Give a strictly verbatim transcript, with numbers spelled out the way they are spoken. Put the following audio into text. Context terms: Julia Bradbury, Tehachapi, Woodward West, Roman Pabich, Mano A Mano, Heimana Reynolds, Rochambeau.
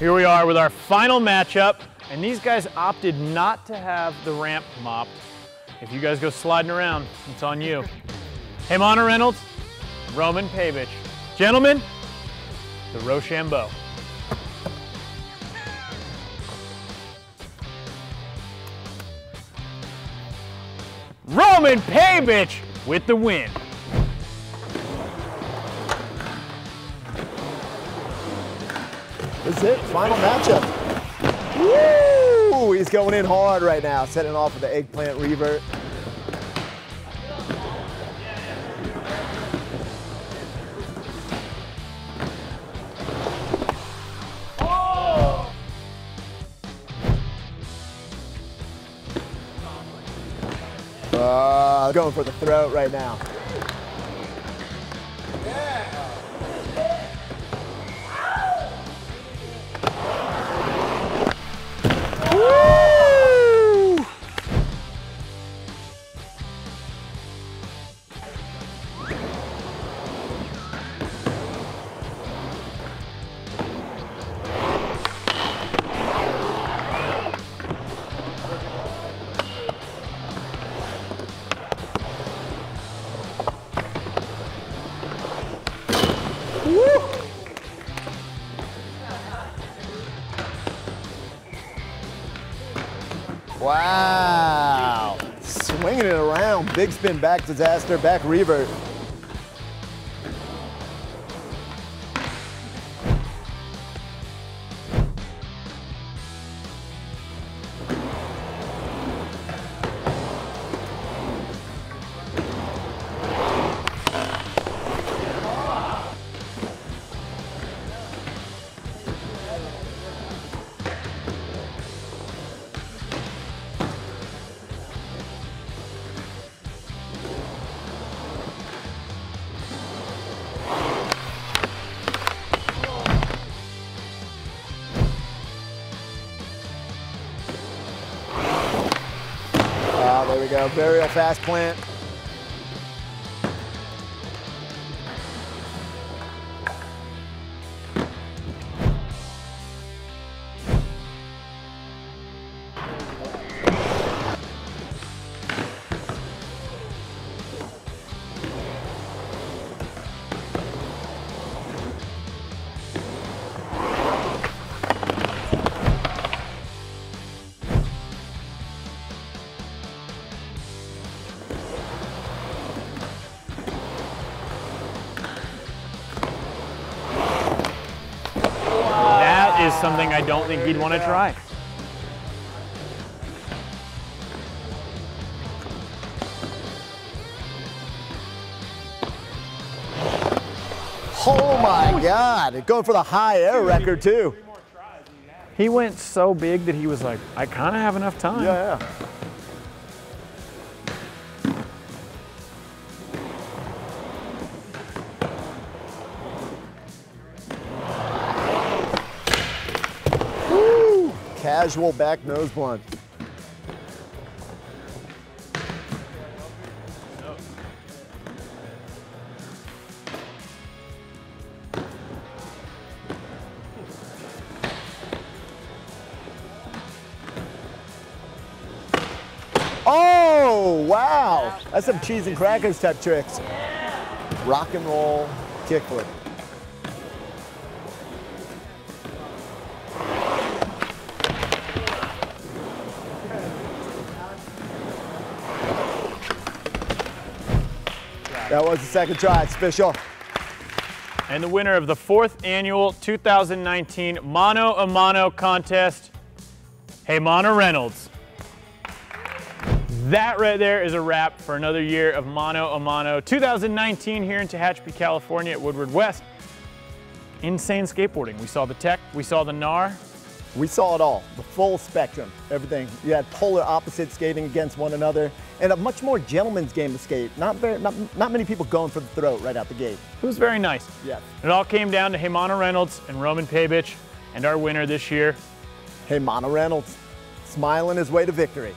Here we are with our final matchup, and these guys opted not to have the ramp mopped. If you guys go sliding around, it's on you. Heimana Reynolds, Roman Pabich. Gentlemen, the Rochambeau. Roman Pabich with the win. That's it, final matchup. Woo! He's going in hard right now, setting off with the eggplant revert. Uh, going for the throat right now. Wow, swinging it around, big spin back disaster, back revert. There we go, very fast plant. Something I don't think he'd want to try. Oh my God, going for the high air record too. He went so big that he was like, I kind of have enough time. Yeah, yeah. Casual back nose blunt. Oh, wow. That's some cheese and crackers type tricks. Rock and roll kickflip. That was the second try, it's official. And the winner of the fourth annual two thousand nineteen Mano A Mano contest, Heimana Reynolds. That right there is a wrap for another year of Mano A Mano two thousand nineteen here in Tehachapi, California at Woodward West. Insane skateboarding. We saw the tech, we saw the gnar. We saw it all, the full spectrum, everything. You had polar opposites skating against one another, and a much more gentleman's game to skate. Not very, not, not many people going for the throat right out the gate. It was very nice. Yeah. It all came down to Heimana Reynolds and Roman Pabich, and our winner this year, Heimana Reynolds, smiling his way to victory.